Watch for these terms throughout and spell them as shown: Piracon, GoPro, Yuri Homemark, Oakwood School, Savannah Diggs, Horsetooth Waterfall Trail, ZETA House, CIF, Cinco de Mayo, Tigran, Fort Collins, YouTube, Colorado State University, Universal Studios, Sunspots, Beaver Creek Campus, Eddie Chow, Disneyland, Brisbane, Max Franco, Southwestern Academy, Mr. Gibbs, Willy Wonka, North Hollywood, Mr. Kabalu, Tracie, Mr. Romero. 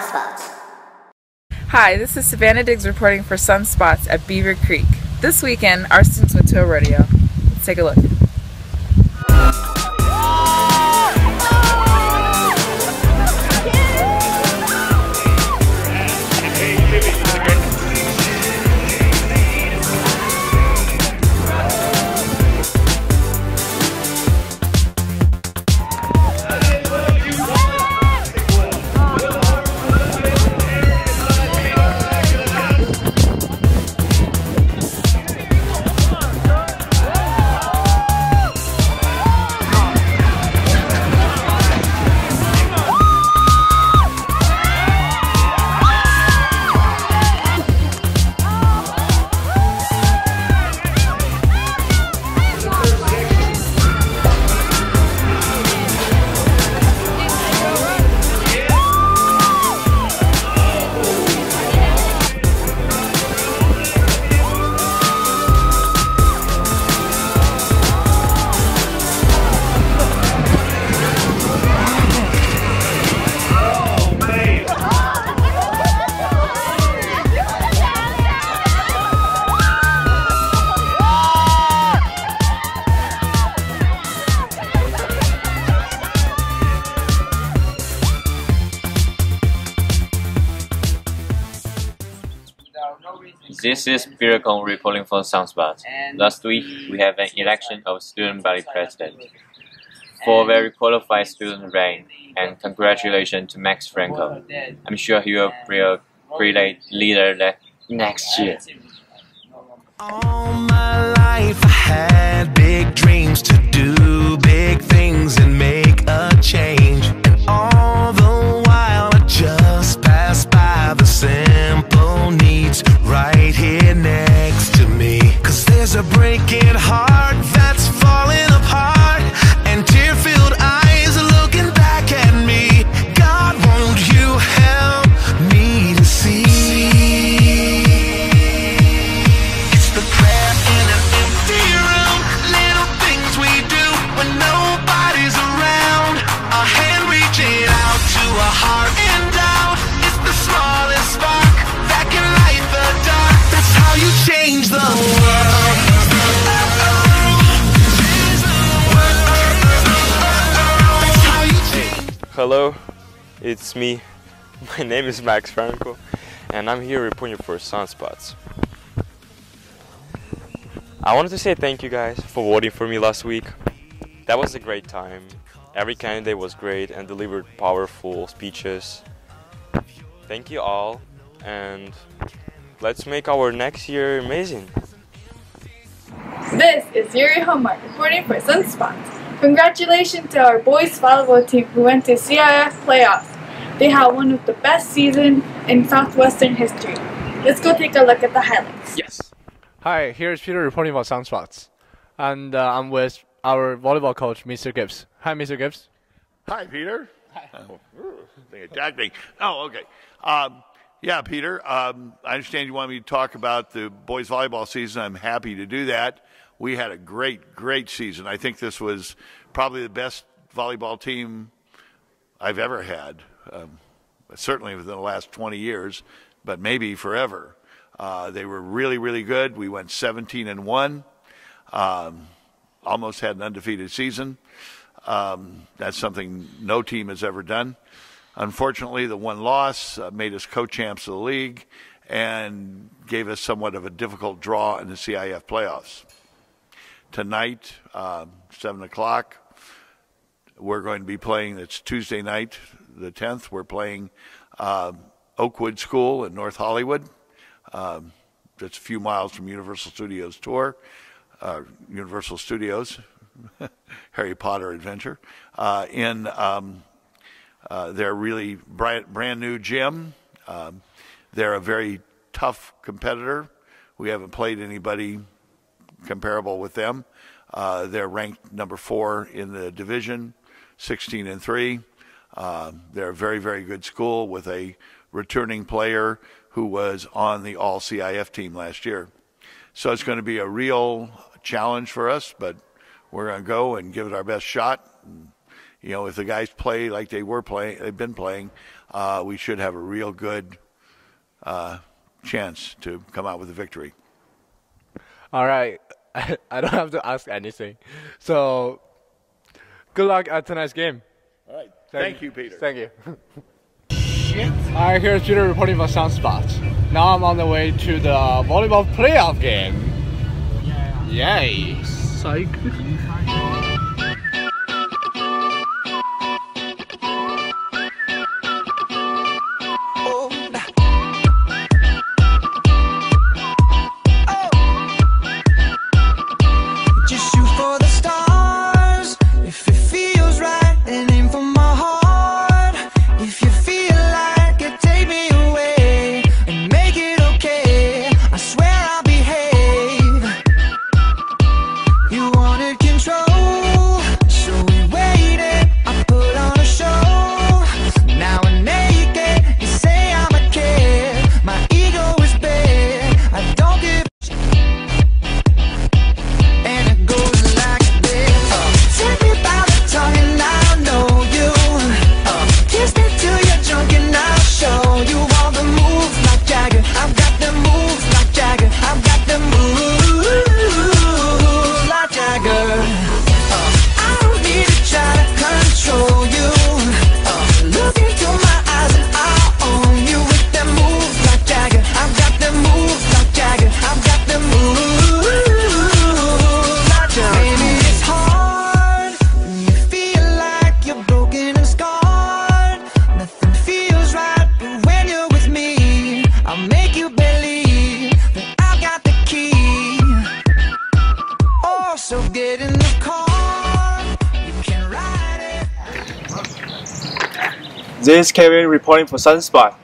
Sunspots. Hi, this is Savannah Diggs reporting for Sunspots at Beaver Creek. This weekend, our students went to a rodeo. Let's take a look. This is Piracon reporting for Sunspots. Last week, we have an election of student body president. Four very qualified students ran, and congratulations to Max Franco. I'm sure he will be a great leader next year. All my life I had big dreams to do big things and make a change. And all the while I just passed by the simple needs right here next to me. 'Cause there's a breaking heart that's falling apart, and tear-filled eyes are looking back at me. God, won't you help me to see? It's the prayer in an empty room, little things we do when nobody's around, a hand reaching out to a heart in doubt. It's the smallest spark that can light the dark. That's how you change the world. That's how you change. Hello, it's me. My name is Max Franco, and I'm here reporting for Sunspots. I wanted to say thank you guys for voting for me last week. That was a great time. Every candidate was great and delivered powerful speeches. Thank you all, and let's make our next year amazing. This is Yuri Homemark reporting for Sunspots. Congratulations to our boys volleyball team who went to CIF playoffs. They had one of the best seasons in Southwestern history. Let's go take a look at the highlights. Yes. Hi, here's Peter reporting for Sunspots, and I'm with our volleyball coach, Mr. Gibbs. Hi, Mr. Gibbs. Hi, Peter. Hi. They attacked me. Oh, okay. Yeah, Peter, I understand you want me to talk about the boys' volleyball season. I'm happy to do that. We had a great, great season. I think this was probably the best volleyball team I've ever had, certainly within the last 20 years, but maybe forever. They were really, really good. We went 17-1, almost had an undefeated season. That's something no team has ever done. Unfortunately, the one loss made us co-champs of the league and gave us somewhat of a difficult draw in the CIF playoffs. Tonight, 7 o'clock, we're going to be playing, it's Tuesday night, the 10th, we're playing Oakwood School in North Hollywood. That's a few miles from Universal Studios, Harry Potter adventure, in their really brand new gym. They're a very tough competitor. We haven't played anybody comparable with them. They're ranked number 4 in the division, 16-3. They're a very, very good school with a returning player who was on the All-CIF team last year. So it's going to be a real challenge for us, but we're going to go and give it our best shot. And, you know, if the guys play like they've been playing, we should have a real good chance to come out with a victory. All right. I don't have to ask anything. So good luck at tonight's game. All right. Thank you, Peter. Thank you. All right, here's Peter reporting for Sunspots. Now I'm on the way to the volleyball playoff game. Yeah. Yay. Psych. This is Kevin reporting for Sunspot.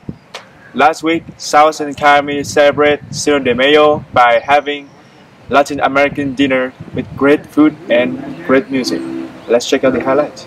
Last week, Southwestern Academy celebrated Cinco de Mayo by having Latin American dinner with great food and great music. Let's check out the highlights.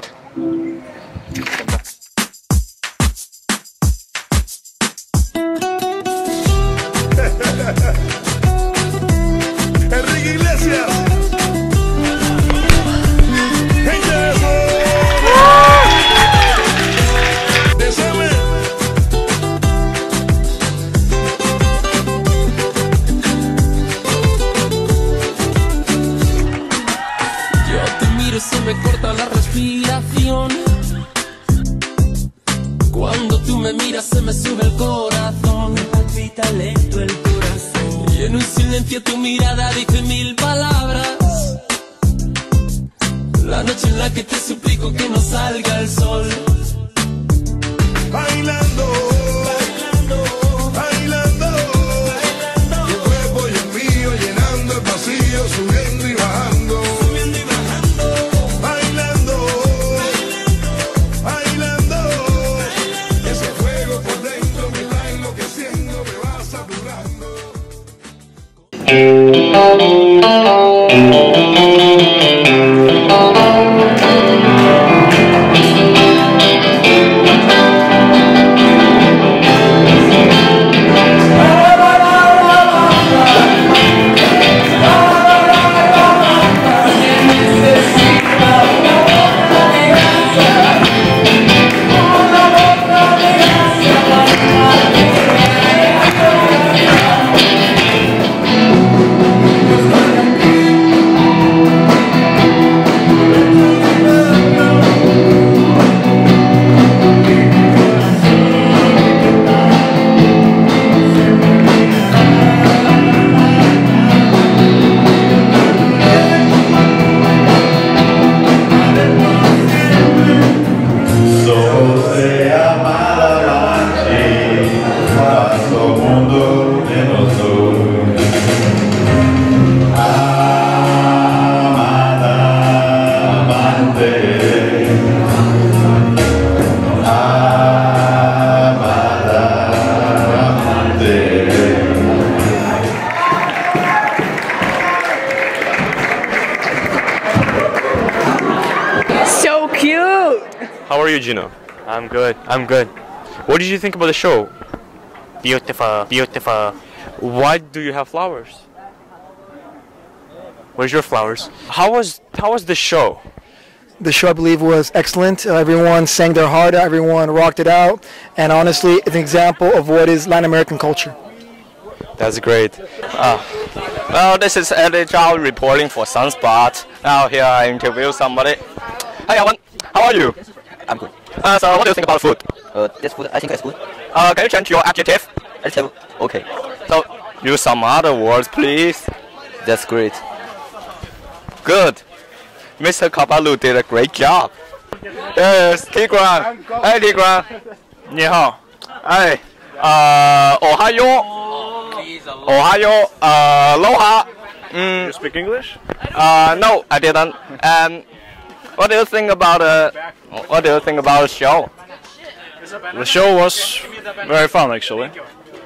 I'm good. What did you think about the show? Beautiful, beautiful. Why do you have flowers? Where's your flowers? How was the show? The show, I believe, was excellent. Everyone sang their heart out, everyone rocked it out, and honestly, it's an example of what is Latin American culture. That's great. Well, this is Eddie Chow reporting for Sunspots. Now here I interview somebody. Hi, Alan. How are you? I'm good. So what do you think about food? This food, I think it's good. Can you change your adjective? Adjective. Okay. So use some other words, please. That's great. Good. Mr. Kabalu did a great job. Yes, Tigran. Hey, Tigran. Ni hao. Hey. Ohayo. Ohayo. Aloha. Mm. You speak English? No, I didn't. What do you think about the show? The show was very fun, actually.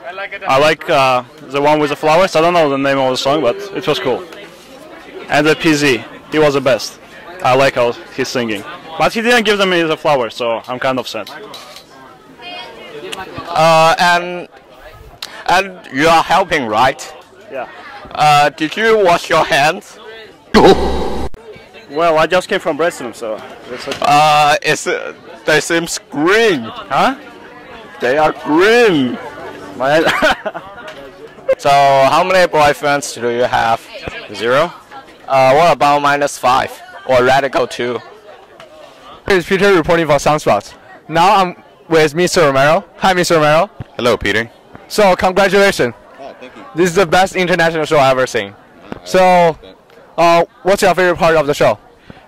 I like the one with the flowers. I don't know the name of the song, but it was cool. And the PZ. He was the best. I like how he's singing. But he didn't give them the flowers, so I'm kind of sad. And you are helping, right? Yeah. Did you wash your hands? Well, I just came from Brisbane, so... That's okay. They seem green. Huh? They are green. My So, how many boyfriends do you have? 0. What about -5 or radical 2? Here's Peter reporting for Sunspots. Now I'm with Mr. Romero. Hi, Mr. Romero. Hello, Peter. So, congratulations. Oh, thank you. This is the best international show I've ever seen. So, what's your favorite part of the show?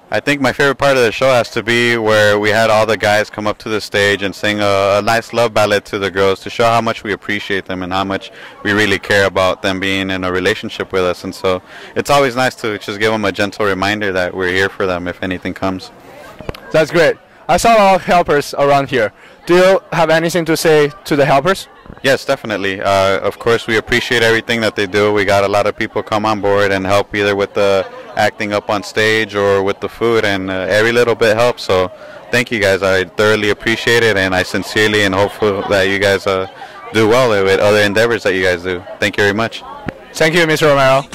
I think my favorite part of the show has to be where we had all the guys come up to the stage and sing a nice love ballad to the girls to show how much we appreciate them and how much we really care about them being in a relationship with us. And so it's always nice to just give them a gentle reminder that we're here for them if anything comes. That's great. I saw a lot of helpers around here. Do you have anything to say to the helpers? Yes, definitely. Of course, we appreciate everything that they do. We got a lot of people come on board and help either with the acting up on stage or with the food, and every little bit helps. So thank you guys. I thoroughly appreciate it, and I sincerely and hopeful that you guys do well with other endeavors that you guys do. Thank you very much. Thank you, Mr. Romero.